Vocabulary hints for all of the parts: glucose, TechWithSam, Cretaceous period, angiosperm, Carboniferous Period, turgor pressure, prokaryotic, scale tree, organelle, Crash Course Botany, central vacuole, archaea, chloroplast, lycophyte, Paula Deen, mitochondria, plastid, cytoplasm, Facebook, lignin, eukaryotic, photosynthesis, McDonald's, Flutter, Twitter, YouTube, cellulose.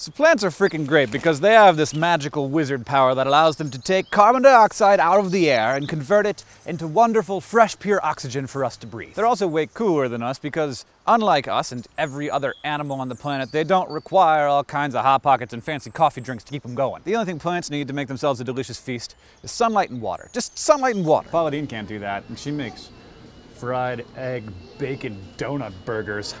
So plants are freaking great because they have this magical wizard power that allows them to take carbon dioxide out of the air and convert it into wonderful, fresh, pure oxygen for us to breathe. They're also way cooler than us because, unlike us and every other animal on the planet, they don't require all kinds of hot pockets and fancy coffee drinks to keep them going. The only thing plants need to make themselves a delicious feast is sunlight and water. Just sunlight and water. Paula Deen can't do that, and she makes fried egg bacon donut burgers.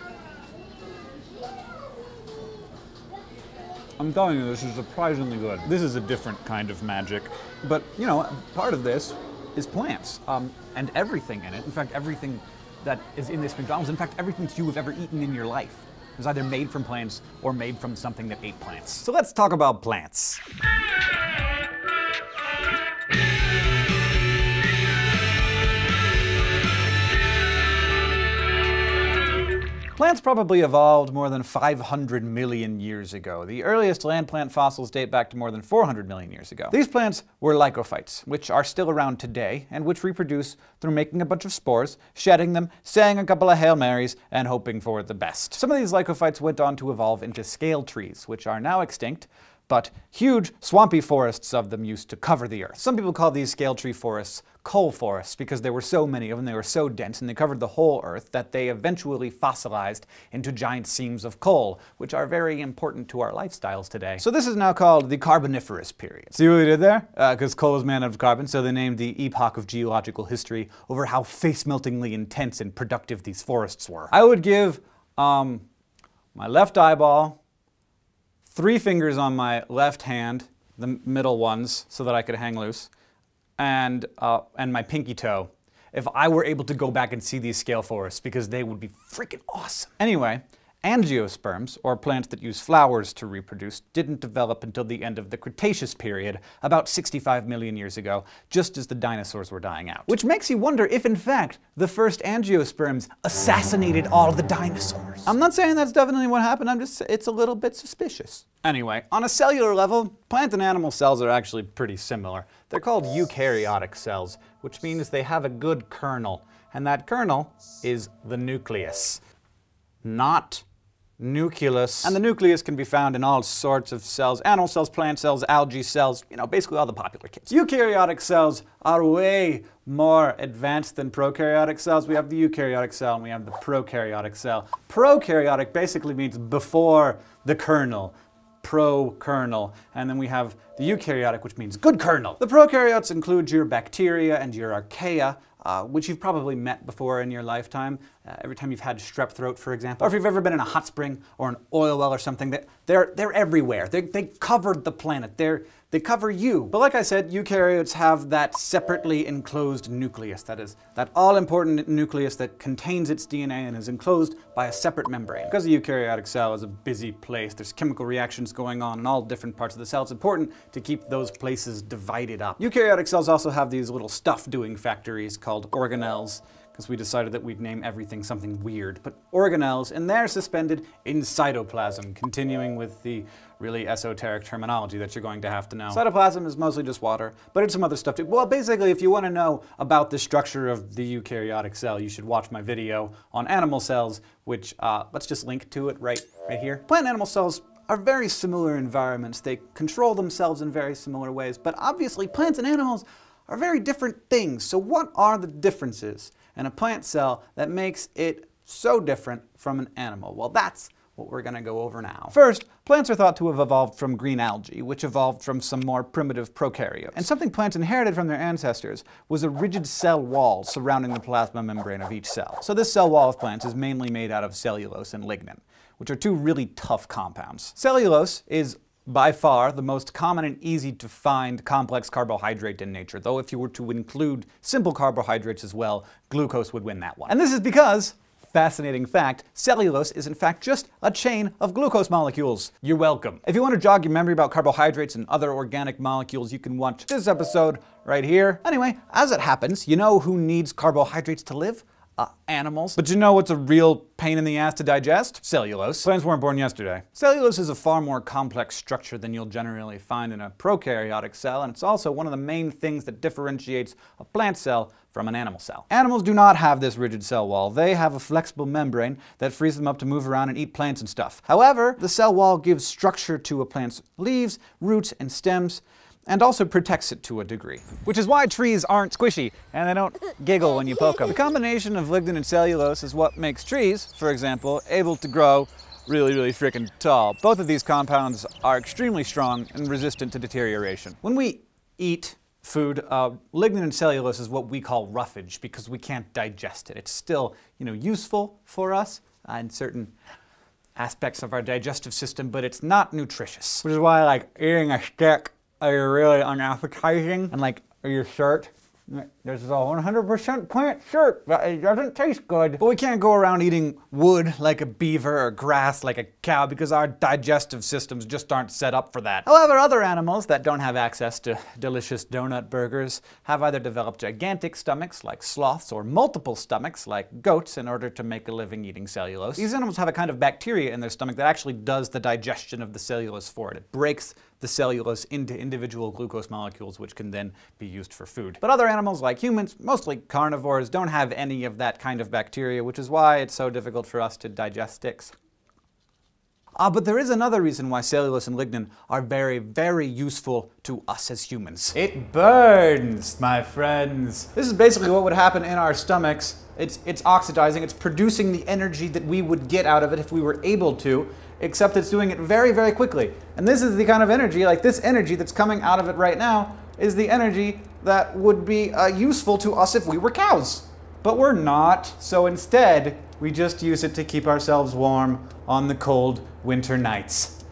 I'm telling you, this is surprisingly good. This is a different kind of magic. But, you know, part of this is plants and everything in it. In fact, everything that is in this McDonald's, in fact, everything that you have ever eaten in your life is either made from plants or made from something that ate plants. So let's talk about plants. Plants probably evolved more than 500 million years ago. The earliest land plant fossils date back to more than 400 million years ago. These plants were lycophytes, which are still around today, and which reproduce through making a bunch of spores, shedding them, saying a couple of Hail Marys, and hoping for the best. Some of these lycophytes went on to evolve into scale trees, which are now extinct, but huge, swampy forests of them used to cover the earth. Some people call these scale tree forests coal forests because there were so many of them, they were so dense, and they covered the whole earth that they eventually fossilized into giant seams of coal, which are very important to our lifestyles today. So this is now called the Carboniferous Period. See what they did there? Because coal is made out of carbon, so they named the epoch of geological history over how face-meltingly intense and productive these forests were. I would give my left eyeball, 3 fingers on my left hand, the middle ones, so that I could hang loose, and my pinky toe, if I were able to go back and see these scale forests, because they would be freaking awesome. Anyway, angiosperms, or plants that use flowers to reproduce, didn't develop until the end of the Cretaceous period, about 65 million years ago, just as the dinosaurs were dying out. Which makes you wonder if, in fact, the first angiosperms assassinated all the dinosaurs. I'm not saying that's definitely what happened, I'm just, it's a little bit suspicious. Anyway, on a cellular level, plant and animal cells are actually pretty similar. They're called eukaryotic cells, which means they have a good kernel, and that kernel is the nucleus, not nucleus. And the nucleus can be found in all sorts of cells, animal cells, plant cells, algae cells, you know, basically all the popular kids. Eukaryotic cells are way more advanced than prokaryotic cells. We have the eukaryotic cell and we have the prokaryotic cell. Prokaryotic basically means before the kernel. Pro-kernel, and then we have the eukaryotic, which means good kernel. The prokaryotes include your bacteria and your archaea, which you've probably met before in your lifetime, every time you've had strep throat, for example. Or if you've ever been in a hot spring or an oil well or something, they're everywhere. They covered the planet. They cover you. But like I said, eukaryotes have that separately enclosed nucleus, that is, that all-important nucleus that contains its DNA and is enclosed by a separate membrane. Because the eukaryotic cell is a busy place, there's chemical reactions going on in all different parts of the cell. It's important to keep those places divided up. Eukaryotic cells also have these little stuff-doing factories called organelles, because we decided that we'd name everything something weird. But organelles, and they're suspended in cytoplasm, continuing with the really esoteric terminology that you're going to have to know. Cytoplasm is mostly just water, but it's some other stuff too. Well, basically, if you want to know about the structure of the eukaryotic cell, you should watch my video on animal cells, which let's just link to it right here. Plant and animal cells are very similar environments. They control themselves in very similar ways, but obviously plants and animals are very different things. So what are the differences in a plant cell that makes it so different from an animal? Well, that's what we're gonna go over now. First, plants are thought to have evolved from green algae, which evolved from some more primitive prokaryotes. And something plants inherited from their ancestors was a rigid cell wall surrounding the plasma membrane of each cell. So this cell wall of plants is mainly made out of cellulose and lignin, which are two really tough compounds. Cellulose is by far the most common and easy to find complex carbohydrate in nature, though if you were to include simple carbohydrates as well, glucose would win that one. And this is because, fascinating fact, cellulose is in fact just a chain of glucose molecules. You're welcome. If you want to jog your memory about carbohydrates and other organic molecules, you can watch this episode right here. Anyway, as it happens, you know who needs carbohydrates to live? Animals. But you know what's a real pain in the ass to digest? Cellulose. Plants weren't born yesterday. Cellulose is a far more complex structure than you'll generally find in a prokaryotic cell, and it's also one of the main things that differentiates a plant cell from an animal cell. Animals do not have this rigid cell wall. They have a flexible membrane that frees them up to move around and eat plants and stuff. However, the cell wall gives structure to a plant's leaves, roots, and stems, and also protects it to a degree. Which is why trees aren't squishy, and they don't giggle when you poke them. The combination of lignin and cellulose is what makes trees, for example, able to grow really freaking tall. Both of these compounds are extremely strong and resistant to deterioration. When we eat food, lignin and cellulose is what we call roughage because we can't digest it. It's still, useful for us in certain aspects of our digestive system, but it's not nutritious. Which is why, eating a stick are really unappetizing, and your shirt. This is a 100% plant shirt, but it doesn't taste good. But we can't go around eating wood like a beaver or grass like a cow because our digestive systems just aren't set up for that. However, other animals that don't have access to delicious donut burgers have either developed gigantic stomachs like sloths or multiple stomachs like goats in order to make a living eating cellulose. These animals have a kind of bacteria in their stomach that actually does the digestion of the cellulose for it. It breaks the cellulose into individual glucose molecules, which can then be used for food. But other animals, like humans, mostly carnivores, don't have any of that kind of bacteria, which is why it's so difficult for us to digest sticks. But there is another reason why cellulose and lignin are very useful to us as humans. It burns, my friends. This is basically what would happen in our stomachs. It's oxidizing, it's producing the energy that we would get out of it if we were able to, except it's doing it very quickly. And this is the kind of energy, this energy that's coming out of it right now is the energy that would be useful to us if we were cows. But we're not, so instead, we just use it to keep ourselves warm on the cold winter nights.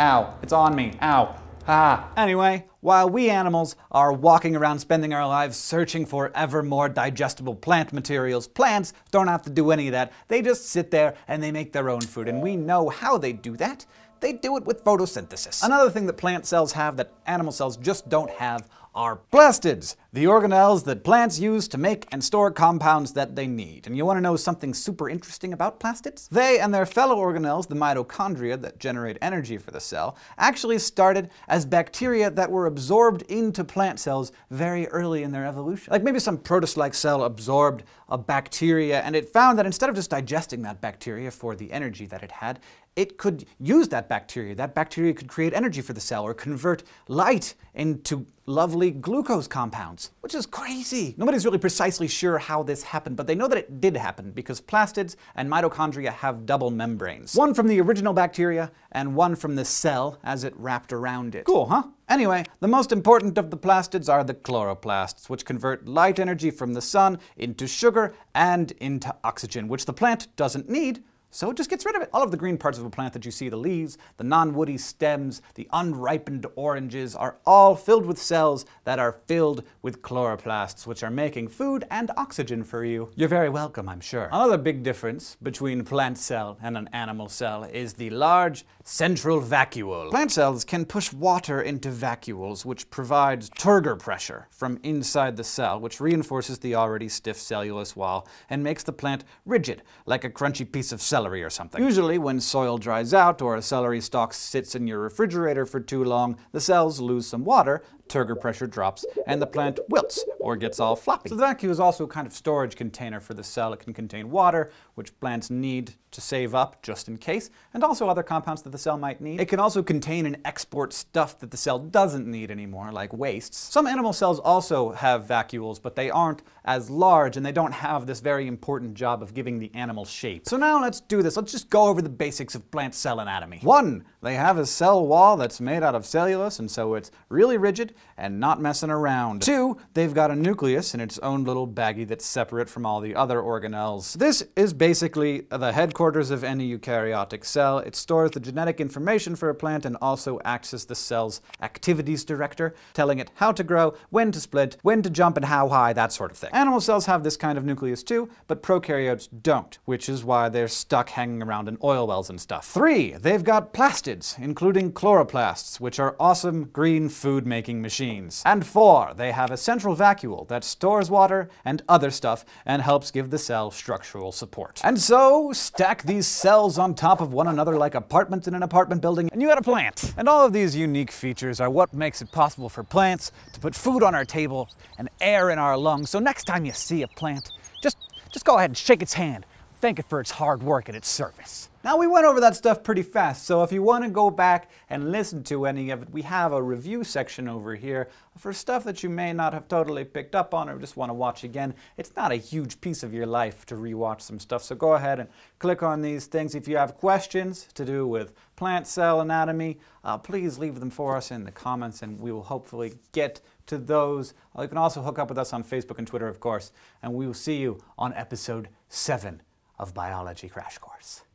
Ow, it's on me, ow. Ah. Anyway, while we animals are walking around spending our lives searching for ever more digestible plant materials, plants don't have to do any of that. They just sit there and they make their own food, and we know how they do that. They do it with photosynthesis. Another thing that plant cells have that animal cells just don't have are plastids, the organelles that plants use to make and store compounds that they need. And you want to know something super interesting about plastids? They and their fellow organelles, the mitochondria that generate energy for the cell, actually started as bacteria that were absorbed into plant cells very early in their evolution. Maybe some protist-like cell absorbed a bacteria, and it found that instead of just digesting that bacteria for the energy that it had, it could use that bacteria. That bacteria could create energy for the cell or convert light into lovely glucose compounds, which is crazy. Nobody's really precisely sure how this happened, but they know that it did happen because plastids and mitochondria have double membranes. One from the original bacteria and one from the cell as it wrapped around it. Cool, huh? Anyway, the most important of the plastids are the chloroplasts, which convert light energy from the sun into sugar and into oxygen, which the plant doesn't need. So it just gets rid of it. All of the green parts of a plant that you see, the leaves, the non-woody stems, the unripened oranges, are all filled with cells that are filled with chloroplasts, which are making food and oxygen for you. You're very welcome, I'm sure. Another big difference between plant cell and an animal cell is the large central vacuole. Plant cells can push water into vacuoles, which provides turgor pressure from inside the cell, which reinforces the already stiff cellulose wall and makes the plant rigid, like a crunchy piece of celery or something. Usually when soil dries out or a celery stalk sits in your refrigerator for too long, the cells lose some water, turgor pressure drops, and the plant wilts or gets all floppy. So the vacuole is also a kind of storage container for the cell. It can contain water, which plants need to save up just in case, and also other compounds that the cell might need. It can also contain and export stuff that the cell doesn't need anymore, like wastes. Some animal cells also have vacuoles, but they aren't as large and they don't have this very important job of giving the animal shape. So now let's do this. Let's just go over the basics of plant cell anatomy. 1. They have a cell wall that's made out of cellulose, and so it's really rigid and not messing around. 2. They've got a nucleus in its own little baggie that's separate from all the other organelles. This is basically the headquarters of any eukaryotic cell. It stores the genetic information for a plant and also acts as the cell's activities director, telling it how to grow, when to split, when to jump, and how high, that sort of thing. Animal cells have this kind of nucleus too, but prokaryotes don't, which is why they're stuck hanging around in oil wells and stuff. 3. They've got plastids, including chloroplasts, which are awesome green food-making machines. And 4, they have a central vacuole that stores water and other stuff and helps give the cell structural support. And so, stack these cells on top of one another like apartments in an apartment building, and you got a plant. And all of these unique features are what makes it possible for plants to put food on our table and air in our lungs. So next time you see a plant, just go ahead and shake its hand. Thank it for its hard work and its service. Now, we went over that stuff pretty fast, so if you want to go back and listen to any of it, we have a review section over here for stuff that you may not have totally picked up on or just want to watch again. It's not a huge piece of your life to rewatch some stuff, so go ahead and click on these things. If you have questions to do with plant cell anatomy, please leave them for us in the comments and we will hopefully get to those. You can also hook up with us on Facebook and Twitter, of course, and we will see you on episode 7 of Biology Crash Course.